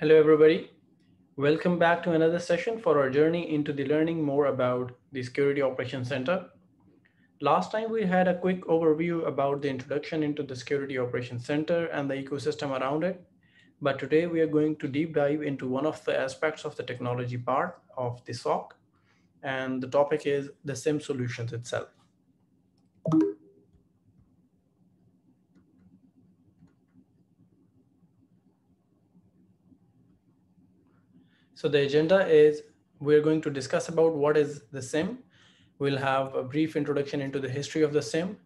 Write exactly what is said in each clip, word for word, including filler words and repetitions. Hello, everybody. Welcome back to another session for our journey into the learning more about the Security Operations Center. Last time we had a quick overview about the introduction into the Security Operations Center and the ecosystem around it. But today we are going to deep dive into one of the aspects of the technology part of the S O C. And the topic is the SIEM solutions itself. So the agenda is we're going to discuss about what is the SIEM. We'll have a brief introduction into the history of the SIEM,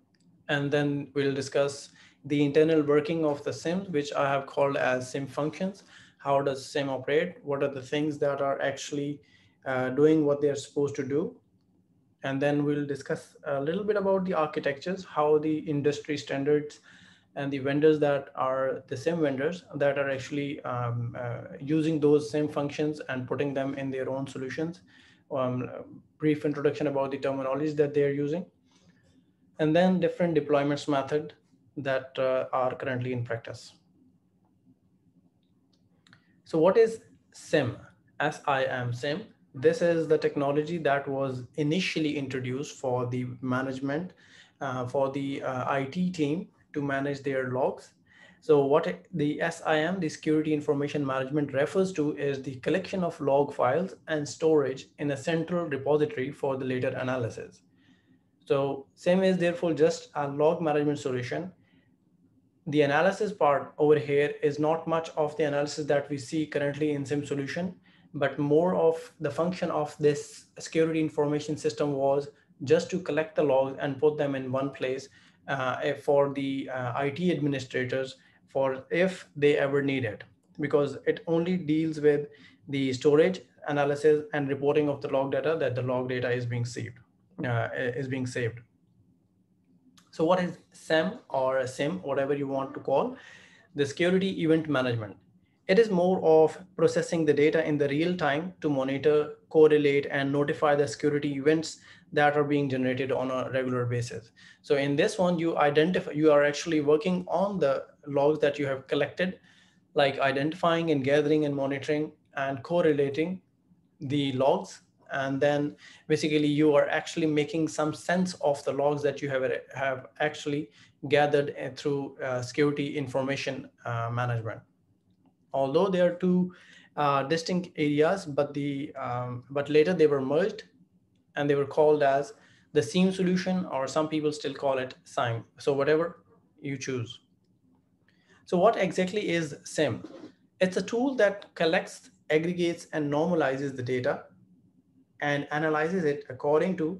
and then we'll discuss the internal working of the SIEM, which I have called as SIEM functions. How does SIEM operate? What are the things that are actually uh, doing what they're supposed to do? And then we'll discuss a little bit about the architectures, how the industry standards and the vendors that are the SIEM vendors that are actually um, uh, using those SIEM functions and putting them in their own solutions. Um, brief introduction about the terminologies that they're using. And then different deployments method that uh, are currently in practice. So what is SIEM? S I M, SIEM. This is the technology that was initially introduced for the management, uh, for the uh, I T team to manage their logs. So what the S I M, the Security Information Management, refers to is the collection of log files and storage in a central repository for the later analysis. So SIEM is therefore just a log management solution. The analysis part over here is not much of the analysis that we see currently in SIEM solution, but more of the function of this security information system was just to collect the logs and put them in one place Uh, for the uh, I T administrators, for if they ever need it, because it only deals with the storage, analysis, and reporting of the log data that the log data is being saved. Uh, is being saved. So what is SIEM or SIEM, whatever you want to call, the security event management? It is more of processing the data in the real time to monitor, correlate, and notify the security events that are being generated on a regular basis. So in this one, you identify, you are actually working on the logs that you have collected, like identifying and gathering and monitoring and correlating the logs. And then basically you are actually making some sense of the logs that you have, have actually gathered through uh, security information uh, management. Although there are two uh, distinct areas, but the um, but later they were merged and they were called as the SIEM solution, or some people still call it SIEM. So whatever you choose. So what exactly is SIEM? It's a tool that collects, aggregates, and normalizes the data and analyzes it according to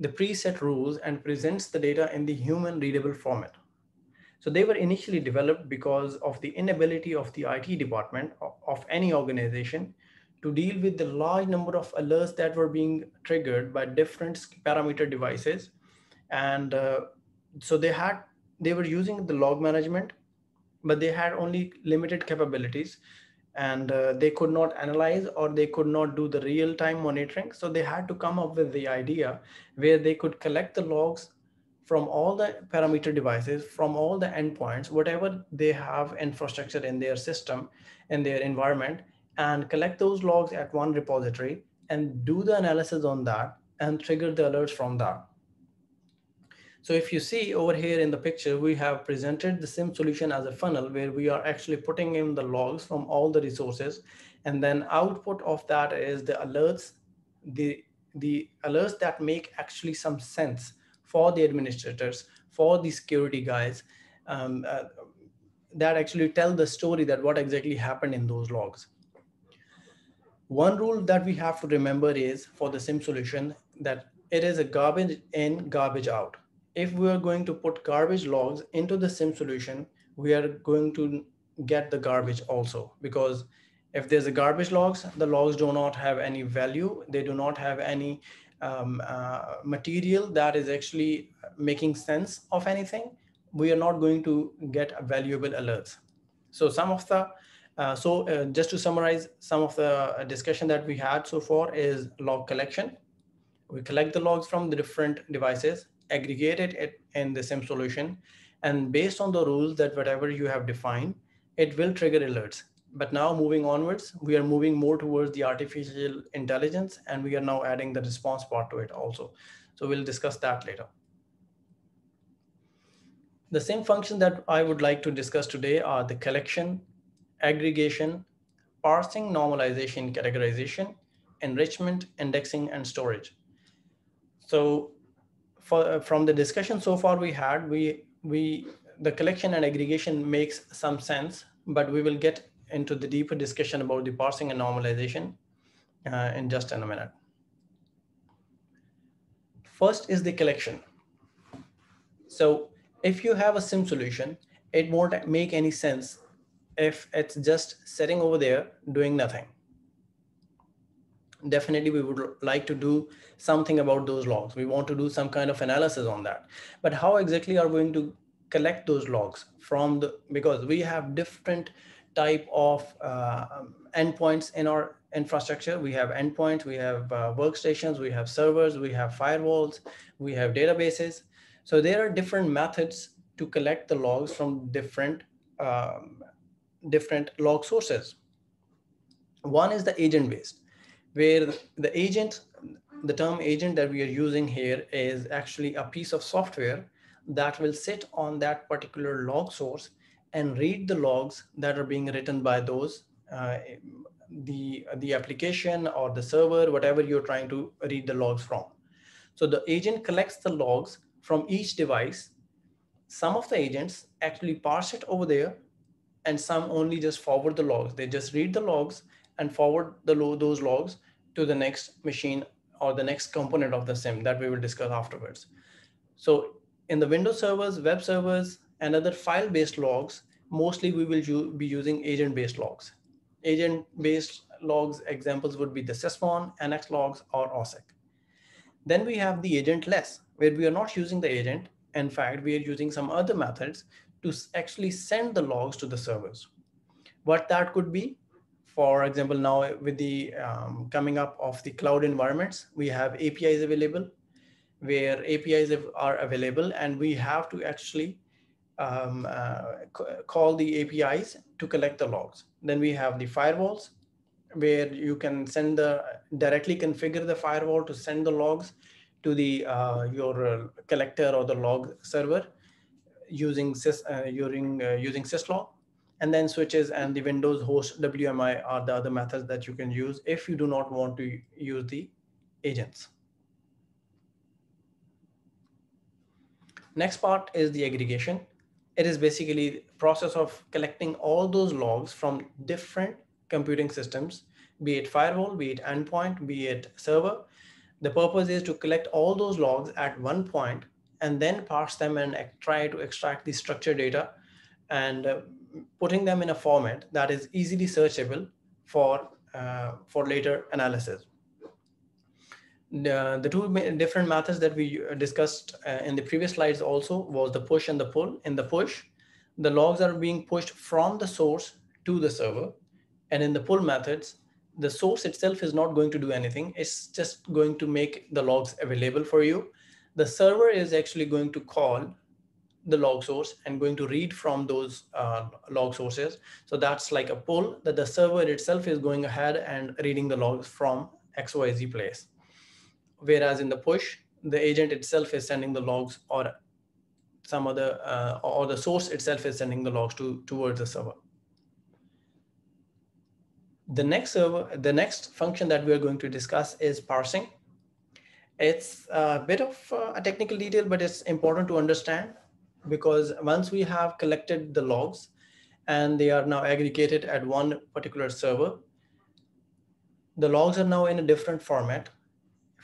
the preset rules and presents the data in the human readable format. So they were initially developed because of the inability of the I T department of any organization to deal with the large number of alerts that were being triggered by different parameter devices. And uh, so they had, they were using the log management, but they had only limited capabilities, and uh, they could not analyze, or they could not do the real-time monitoring. So they had to come up with the idea where they could collect the logs from all the parameter devices, from all the endpoints, whatever they have infrastructure in their system, in their environment, and collect those logs at one repository and do the analysis on that and trigger the alerts from that. So if you see over here in the picture, we have presented the SIEM solution as a funnel where we are actually putting in the logs from all the resources. And then output of that is the alerts, the, the alerts that make actually some sense for the administrators, for the security guys, um, uh, that actually tell the story that what exactly happened in those logs. One rule that we have to remember is for the SIEM solution that it is a garbage in, garbage out. If we are going to put garbage logs into the SIEM solution, we are going to get the garbage also, because if there's a garbage logs, the logs do not have any value. They do not have any Um, uh, material that is actually making sense of anything. We are not going to get valuable alerts. So some of the, uh, so uh, just to summarize some of the discussion that we had so far is log collection. We collect the logs from the different devices, aggregate it in the SIEM solution, and based on the rules that whatever you have defined, it will trigger alerts. But now moving onwards, we are moving more towards the artificial intelligence, and we are now adding the response part to it also. So we'll discuss that later. The same function that I would like to discuss today are the collection, aggregation, parsing, normalization, categorization, enrichment, indexing, and storage. So for, from the discussion so far we had, we, we, the collection and aggregation makes some sense, but we will get into the deeper discussion about the parsing and normalization uh, in just in a minute. First is the collection. So if you have a sim solution, it won't make any sense if it's just sitting over there doing nothing. Definitely, we would like to do something about those logs. We want to do some kind of analysis on that. But how exactly are we going to collect those logs from the, because we have different type of uh, endpoints in our infrastructure. We have endpoints, we have uh, workstations, we have servers, we have firewalls, we have databases. So there are different methods to collect the logs from different, um, different log sources. One is the agent-based, where the agent, the term agent that we are using here is actually a piece of software that will sit on that particular log source and read the logs that are being written by those, uh, the, the application or the server, whatever you're trying to read the logs from. So the agent collects the logs from each device. Some of the agents actually parse it over there, and some only just forward the logs. They just read the logs and forward the lo- those logs to the next machine or the next component of the SIM that we will discuss afterwards. So in the Windows servers, web servers, and other file-based logs, mostly we will be using agent-based logs. Agent-based logs examples would be the sysmon, N X logs, or O S I C. Then we have the agentless, where we are not using the agent. In fact, we are using some other methods to actually send the logs to the servers. What that could be, for example, now with the um, coming up of the cloud environments, we have A P Is available, where A P Is are available, and we have to actually Um, uh, call the A P Is to collect the logs. Then we have the firewalls, where you can send the directly configure the firewall to send the logs to the uh, your uh, collector or the log server using sys uh, using uh, using syslog, and then switches and the Windows host W M I are the other methods that you can use if you do not want to use the agents. Next part is the aggregation. It is basically the process of collecting all those logs from different computing systems, be it firewall, be it endpoint, be it server. The purpose is to collect all those logs at one point and then parse them and try to extract the structured data and uh, putting them in a format that is easily searchable for, uh, for later analysis. The, the two different methods that we discussed uh, in the previous slides also was the push and the pull. In the push, the logs are being pushed from the source to the server. And in the pull methods, the source itself is not going to do anything. It's just going to make the logs available for you. The server is actually going to call the log source and going to read from those uh, log sources. So that's like a pull, that the server itself is going ahead and reading the logs from X Y Z place. Whereas in the push, the agent itself is sending the logs, or some other, uh, or the source itself is sending the logs to towards the server. The next server, the next function that we are going to discuss is parsing. It's a bit of a technical detail, but it's important to understand, because once we have collected the logs, and they are now aggregated at one particular server, the logs are now in a different format.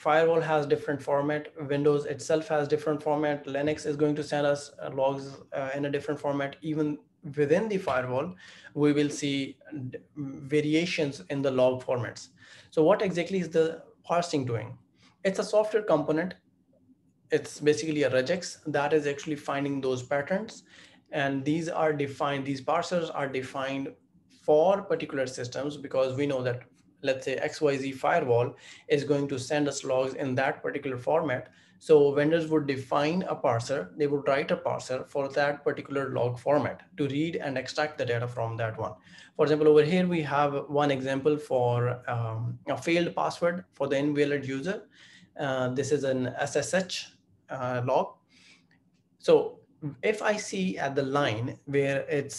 Firewall has different format, Windows itself has different format, Linux is going to send us logs uh, in a different format. Even within the firewall, we will see variations in the log formats. So what exactly is the parsing doing? It's a software component. It's basically a regex that is actually finding those patterns. And these are defined, these parsers are defined for particular systems, because we know that, let's say, X Y Z firewall is going to send us logs in that particular format. So vendors would define a parser, they would write a parser for that particular log format to read and extract the data from that one. For example, over here, we have one example for um, a failed password for the invalid user. Uh, this is an S S H uh, log. So if I see at the line where it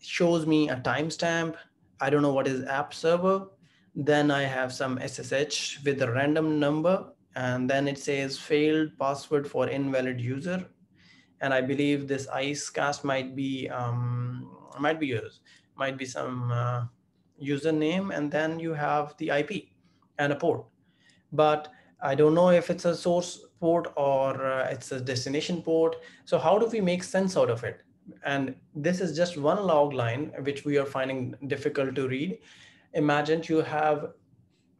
shows me a timestamp, I don't know what is app server, then I have some S S H with a random number. And then it says failed password for invalid user. And I believe this Icecast might be, um, might be yours, might be some uh, username. And then you have the I P and a port. But I don't know if it's a source port or uh, it's a destination port. So how do we make sense out of it? And this is just one log line, which we are finding difficult to read. Imagine you have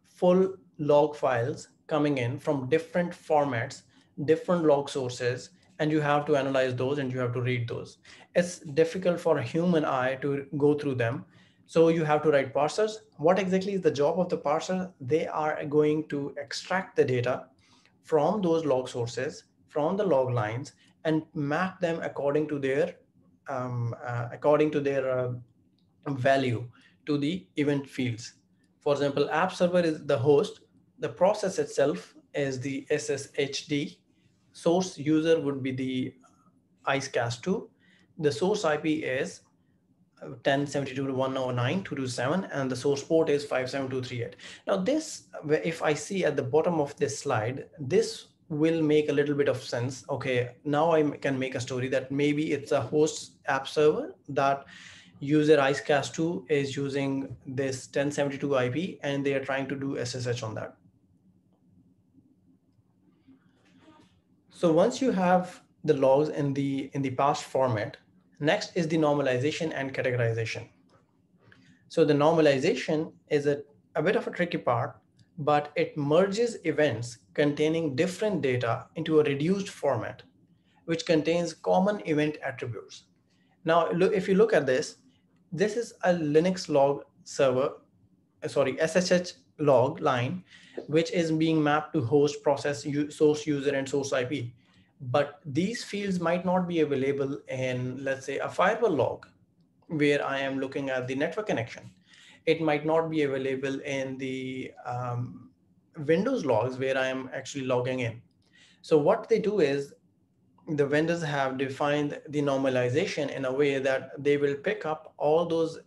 full log files coming in from different formats, different log sources, and you have to analyze those and you have to read those. It's difficult for a human eye to go through them. So you have to write parsers. What exactly is the job of the parser? They are going to extract the data from those log sources, from the log lines, and map them according to their, um, uh, according to their uh, value to the event fields. For example, app server is the host. The process itself is the S S H D. Source user would be the Icecast two. The source I P is ten seventy-two dot one oh nine dot two two seven, and the source port is five seven two three eight. Now this, if I see at the bottom of this slide, this will make a little bit of sense. Okay, now I can make a story that maybe it's a host app server that user Icecast two is using this ten seventy-two I P, and they are trying to do S S H on that. So once you have the logs in the, in the parse format, next is the normalization and categorization. So the normalization is a, a bit of a tricky part, but it merges events containing different data into a reduced format, which contains common event attributes. Now, if you look at this, this is a Linux log server, sorry, S S H log line, which is being mapped to host, process, source user, and source I P. But these fields might not be available in, let's say, a firewall log, where I am looking at the network connection. It might not be available in the um, Windows logs, where I am actually logging in. So what they do is, the vendors have defined the normalization in a way that they will pick up all those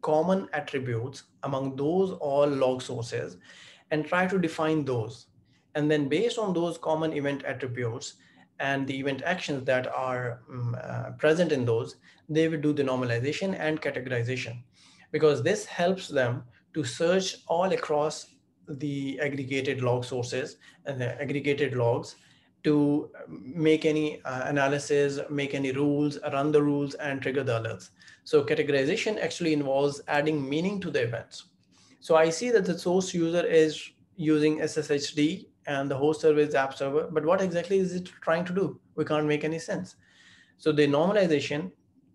common attributes among those all log sources and try to define those. And then based on those common event attributes and the event actions that are um, uh, present in those, they will do the normalization and categorization, because this helps them to search all across the aggregated log sources and the aggregated logs to make any uh, analysis, make any rules, run the rules, and trigger the alerts. So categorization actually involves adding meaning to the events. So I see that the source user is using S S H D and the host server is app server, but what exactly is it trying to do? We can't make any sense. So the normalization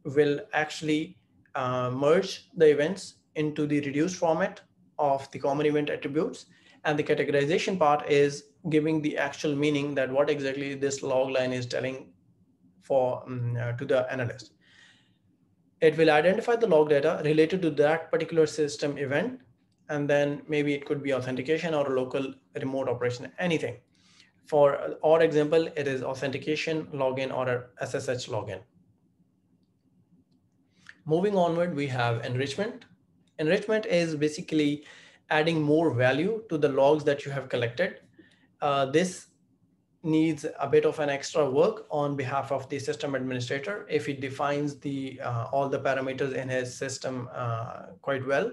will actually uh, merge the events into the reduced format of the common event attributes, and the categorization part is giving the actual meaning that what exactly this log line is telling for um, uh, to the analyst. It will identify the log data related to that particular system event, and then maybe it could be authentication or local remote operation, anything. For our example, it is authentication login or S S H login. Moving onward, we have enrichment. Enrichment is basically adding more value to the logs that you have collected. Uh, this needs a bit of an extra work on behalf of the system administrator if he defines the uh, all the parameters in his system uh, quite well.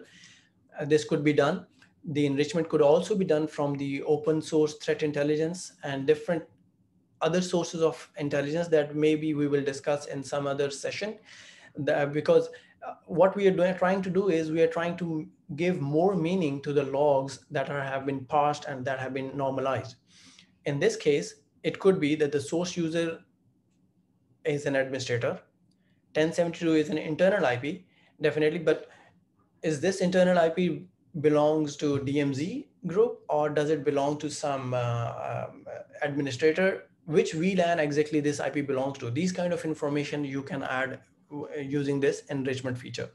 Uh, this could be done. The enrichment could also be done from the open source threat intelligence and different other sources of intelligence that maybe we will discuss in some other session. The, because uh, what we are doing, trying to do is we are trying to give more meaning to the logs that are, have been parsed and that have been normalized. In this case, it could be that the source user is an administrator, ten seventy-two is an internal I P, definitely, but is this internal I P belongs to D M Z group, or does it belong to some uh, um, administrator? Which V LAN exactly this I P belongs to? These kind of information you can add using this enrichment feature.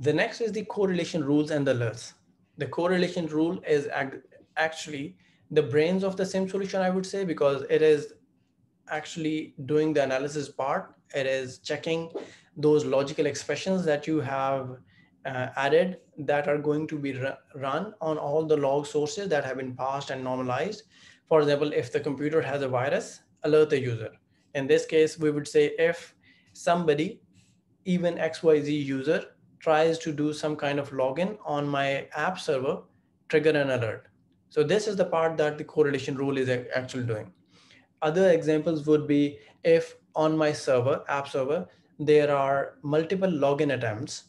The next is the correlation rules and the alerts. The correlation rule is actually the brains of the SIEM solution, I would say, because it is actually doing the analysis part. It is checking those logical expressions that you have uh, added that are going to be run on all the log sources that have been passed and normalized. For example, if the computer has a virus, alert the user. In this case, we would say if somebody, even X Y Z user, tries to do some kind of login on my app server, trigger an alert. So this is the part that the correlation rule is actually doing. Other examples would be if on my server, app server, there are multiple login attempts,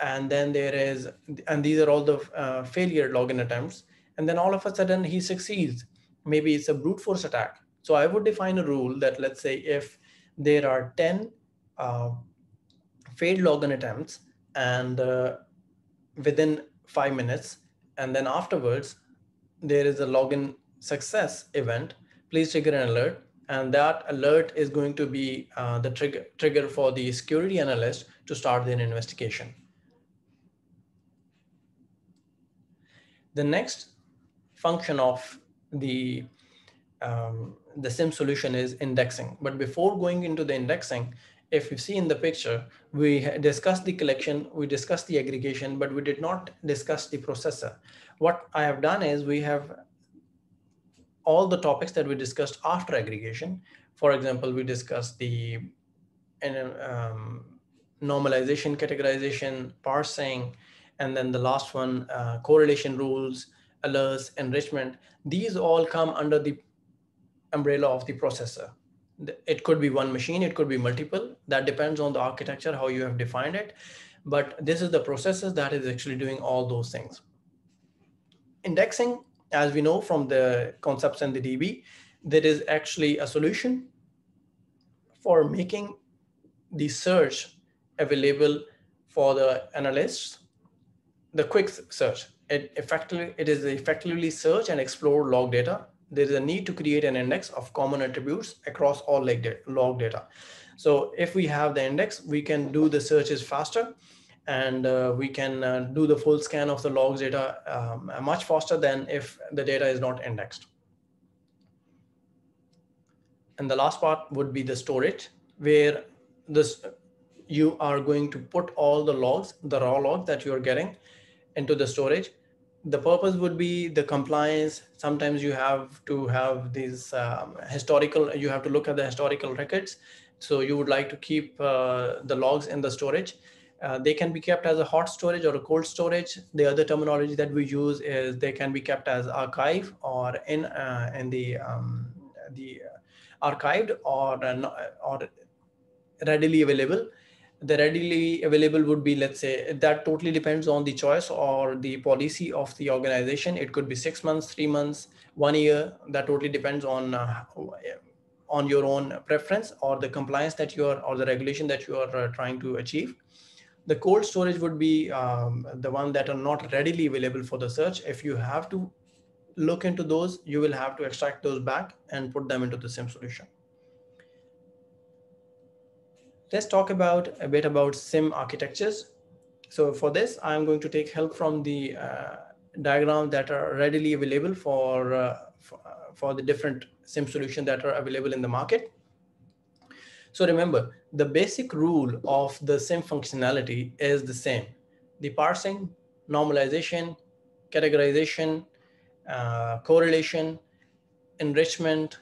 and then there is, and these are all the uh, failure login attempts, and then all of a sudden he succeeds. Maybe it's a brute force attack. So I would define a rule that, let's say, if there are ten uh, failed login attempts and uh, within five minutes, and then afterwards, there is a login success event, please trigger an alert. And that alert is going to be uh, the trigger, trigger for the security analyst to start their investigation. The next function of the, um, the SIEM solution is indexing. But before going into the indexing, if you see in the picture, we discussed the collection, we discussed the aggregation, but we did not discuss the processor. What I have done is we have all the topics that we discussed after aggregation. For example, we discussed the um, normalization, categorization, parsing, and then the last one, uh, correlation rules, alerts, enrichment. These all come under the umbrella of the processor. It could be one machine, it could be multiple. That depends on the architecture, how you have defined it. But this is the processor that is actually doing all those things. Indexing, as we know from the concepts in the D B, that is actually a solution for making the search available for the analysts, the quick search. It effectively, it is effectively search and explore log data. There is a need to create an index of common attributes across all log data. So if we have the index, we can do the searches faster, and uh, we can uh, do the full scan of the logs data um, much faster than if the data is not indexed. And the last part would be the storage, where this, you are going to put all the logs, the raw logs that you're getting, into the storage. The purpose would be the compliance. Sometimes you have to have these um, historical, you have to look at the historical records. So you would like to keep uh, the logs in the storage. Uh, they can be kept as a hot storage or a cold storage. The other terminology that we use is they can be kept as archive or in uh, in the um, the archived or uh, or readily available. The readily available would be, let's say, that totally depends on the choice or the policy of the organization. It could be six months, three months, one year. That totally depends on uh, on your own preference or the compliance that you are or the regulation that you are uh, trying to achieve. The cold storage would be um, the one that are not readily available for the search. If you have to look into those, you will have to extract those back and put them into the SIEM solution. Let's talk about a bit about SIEM architectures. So for this, I'm going to take help from the uh, diagrams that are readily available for, uh, for, uh, for the different SIEM solutions that are available in the market. So remember, the basic rule of the SIEM functionality is the same. The parsing, normalization, categorization, uh, correlation, enrichment,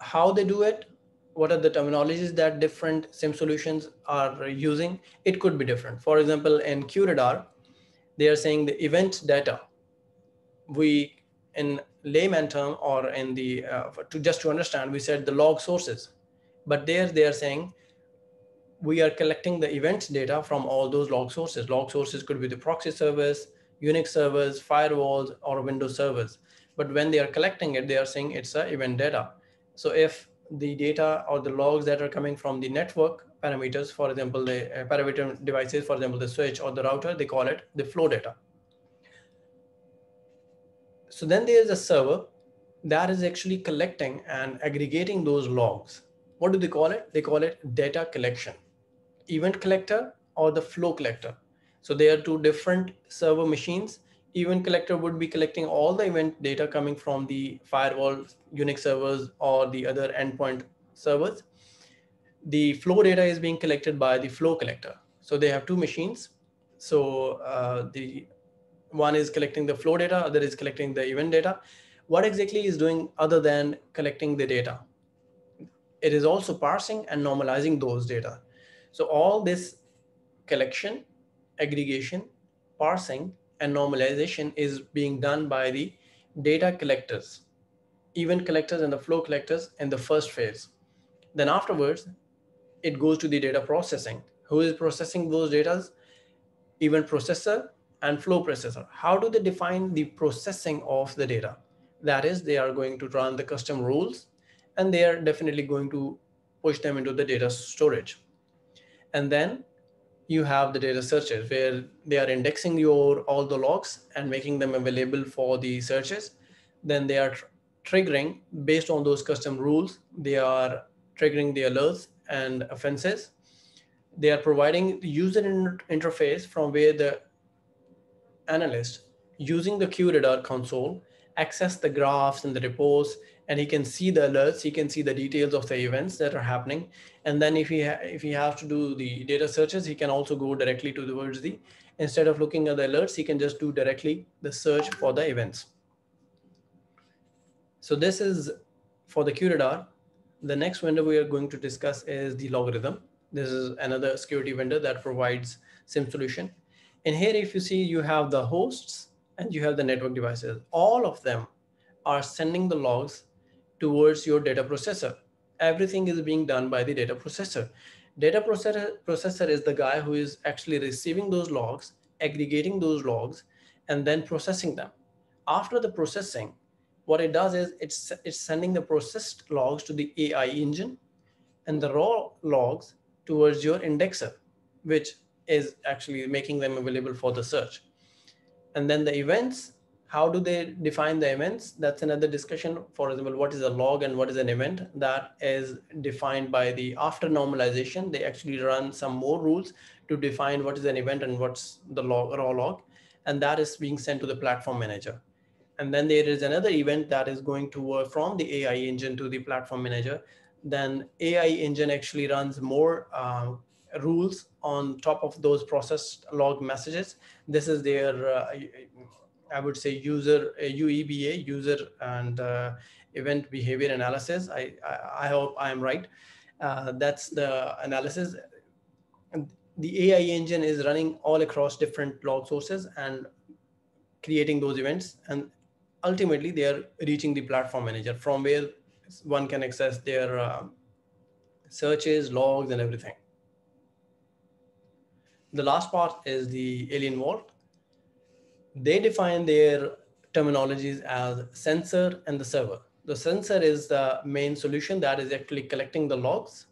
how they do it, what are the terminologies that different SIEM solutions are using, it could be different. For example, in QRadar, they are saying the event data. We, in layman term or in the, uh, to, just to understand, we said the log sources. But there they are saying we are collecting the events data from all those log sources. Log sources could be the proxy servers, Unix servers, firewalls, or Windows servers. But when they are collecting it, they are saying it's a event data. So if the data or the logs that are coming from the network parameters, for example, the uh, parameter devices, for example, the switch or the router, they call it the flow data. So then there is a server that is actually collecting and aggregating those logs. What do they call it? They call it data collection, event collector or the flow collector. So they are two different server machines. Event collector would be collecting all the event data coming from the firewall, Unix servers, or the other endpoint servers. The flow data is being collected by the flow collector. So they have two machines. So uh, the one is collecting the flow data, other is collecting the event data. What exactly is doing other than collecting the data? It is also parsing and normalizing those data. So all this collection, aggregation, parsing, and normalization is being done by the data collectors, event collectors and the flow collectors in the first phase. Then afterwards, it goes to the data processing. Who is processing those data? Event processor and flow processor. How do they define the processing of the data? That is, they are going to run the custom rules, and they are definitely going to push them into the data storage. And then you have the data searches where they are indexing your all the logs and making them available for the searches. Then they are tr triggering based on those custom rules. They are triggering the alerts and offenses. They are providing the user in interface from where the analyst, using the QRadar console, access the graphs and the reports, and he can see the alerts, he can see the details of the events that are happening. And then if he, if he has to do the data searches, he can also go directly to the towards the, instead of looking at the alerts, he can just do directly the search for the events. So this is for the QRadar. The next vendor we are going to discuss is the Logarithm. This is another security vendor that provides SIEM solution. And here, if you see, you have the hosts and you have the network devices. All of them are sending the logs towards your data processor. Everything is being done by the data processor. Data processor, processor is the guy who is actually receiving those logs, aggregating those logs, and then processing them. After the processing, what it does is it's, it's sending the processed logs to the A I engine and the raw logs towards your indexer, which is actually making them available for the search. And then the events, how do they define the events? That's another discussion. For example, what is a log and what is an event? That is defined by the after normalization. They actually run some more rules to define what is an event and what's the log, raw log. And that is being sent to the platform manager. And then there is another event that is going to work from the A I engine to the platform manager. Then A I engine actually runs more uh, rules on top of those processed log messages. This is their, uh, I would say, user uh, U E B A, user and uh, event behavior analysis. I, I, I hope I am right. Uh, that's the analysis. The A I engine is running all across different log sources and creating those events. And ultimately, they are reaching the platform manager from where one can access their uh, searches, logs, and everything. The last part is the Alien Vault. They define their terminologies as sensor and the server. The sensor is the main solution that is actually collecting the logs,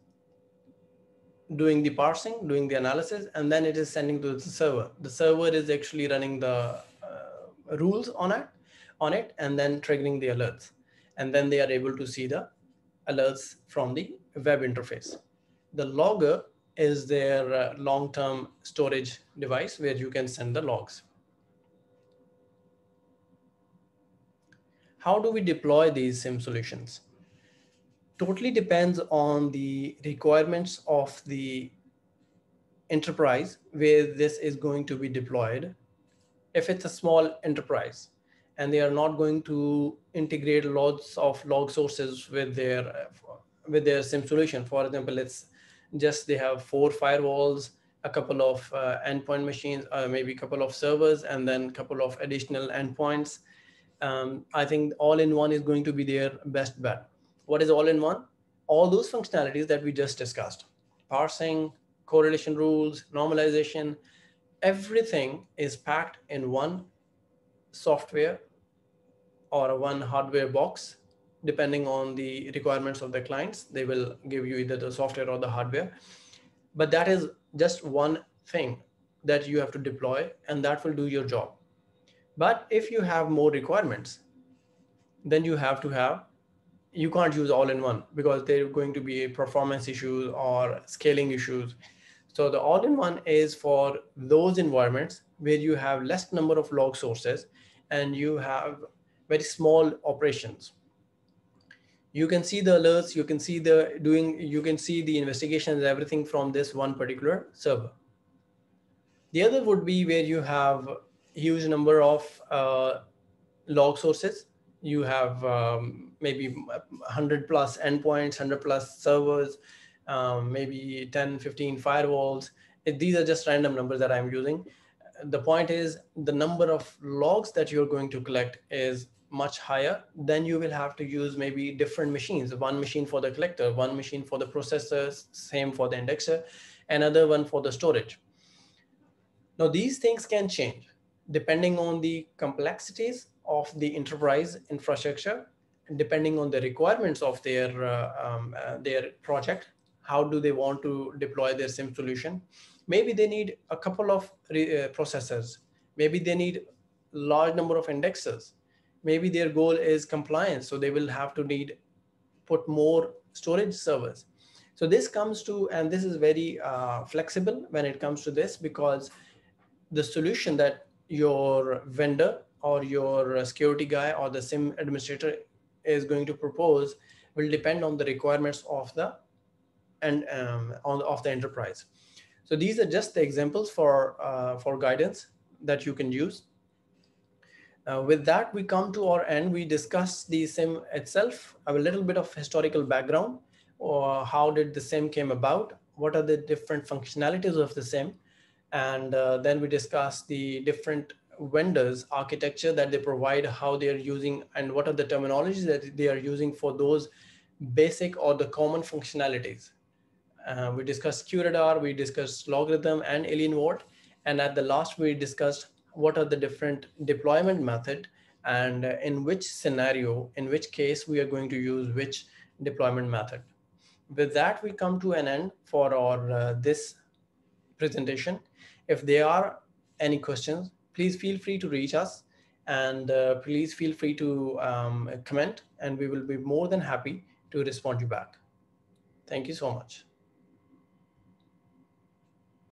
doing the parsing, doing the analysis, and then it is sending to the server. The server is actually running the uh, rules on it, on it, and then triggering the alerts. And then they are able to see the alerts from the web interface. The logger is their uh, long-term storage device where you can send the logs. How do we deploy these SIEM solutions? Totally depends on the requirements of the enterprise where this is going to be deployed. If it's a small enterprise and they are not going to integrate lots of log sources with their, with their SIEM solution, for example, let's just they have four firewalls, a couple of uh, endpoint machines, uh, maybe a couple of servers, and then a couple of additional endpoints. Um, I think all-in-one is going to be their best bet. What is all-in-one? All those functionalities that we just discussed. Parsing, correlation rules, normalization, everything is packed in one software or one hardware box. Depending on the requirements of the clients, they will give you either the software or the hardware. But that is just one thing that you have to deploy, and that will do your job. But if you have more requirements, then you have to have, you can't use all in one, because there are going to be performance issues or scaling issues. So the all in one is for those environments where you have less number of log sources and you have very small operations. You can see the alerts, you can see the doing, you can see the investigations, everything from this one particular server. The other would be where you have huge number of uh, log sources. You have um, maybe one hundred plus endpoints, one hundred plus servers, um, maybe ten, fifteen firewalls. These are just random numbers that I'm using. The point is the number of logs that you're going to collect is much higher. Then you will have to use maybe different machines, one machine for the collector, one machine for the processor, same for the indexer, another one for the storage. Now these things can change depending on the complexities of the enterprise infrastructure, and depending on the requirements of their, uh, um, uh, their project. How do they want to deploy their SIEM solution? Maybe they need a couple of re uh, processors. Maybe they need large number of indexers. Maybe their goal is compliance, so they will have to need put more storage servers. So this comes to, and this is very uh, flexible when it comes to this, because the solution that your vendor or your security guy or the SIEM administrator is going to propose will depend on the requirements of the and um, on of the enterprise. So these are just the examples for uh, for guidance that you can use. Uh, with that, we come to our end. We discussed the SIEM itself, a little bit of historical background, or how did the SIEM came about, what are the different functionalities of the SIEM, and uh, then we discussed the different vendors architecture that they provide, how they are using, and what are the terminologies that they are using for those basic or the common functionalities. Uh, we discussed QRadar, we discussed Logarithm and Alienware, and at the last we discussed what are the different deployment method and in which scenario, in which case we are going to use which deployment method. With that, we come to an end for our uh, this presentation. If there are any questions, please feel free to reach us, and uh, please feel free to um, comment, and we will be more than happy to respond you back. Thank you so much.